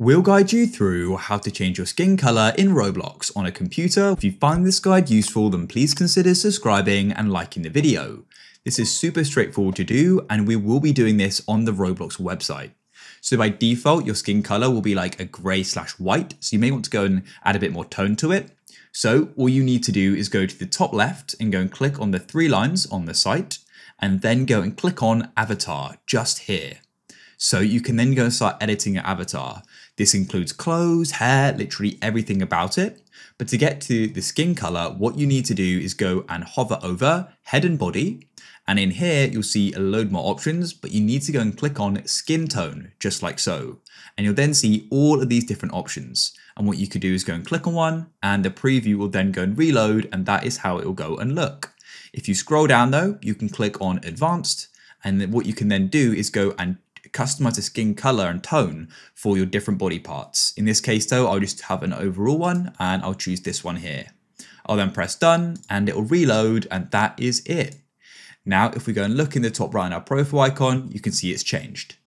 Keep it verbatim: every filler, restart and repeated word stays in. We'll guide you through how to change your skin color in Roblox on a computer. If you find this guide useful, then please consider subscribing and liking the video. This is super straightforward to do, and we will be doing this on the Roblox website. So by default, your skin color will be like a gray slash white. So you may want to go and add a bit more tone to it. So all you need to do is go to the top left and go and click on the three lines on the site, and then go and click on avatar just here. So you can then go and start editing your avatar. This includes clothes, hair, literally everything about it. But to get to the skin color, what you need to do is go and hover over head and body. And in here, you'll see a load more options, but you need to go and click on skin tone, just like so. And you'll then see all of these different options. And what you could do is go and click on one, and the preview will then go and reload, and that is how it will go and look. If you scroll down though, you can click on advanced, and then what you can then do is go and customize the skin color and tone for your different body parts. In this case though, I'll just have an overall one, and I'll choose this one here. I'll then press done, and it will reload, and that is it. Now, if we go and look in the top right in our profile icon, you can see it's changed.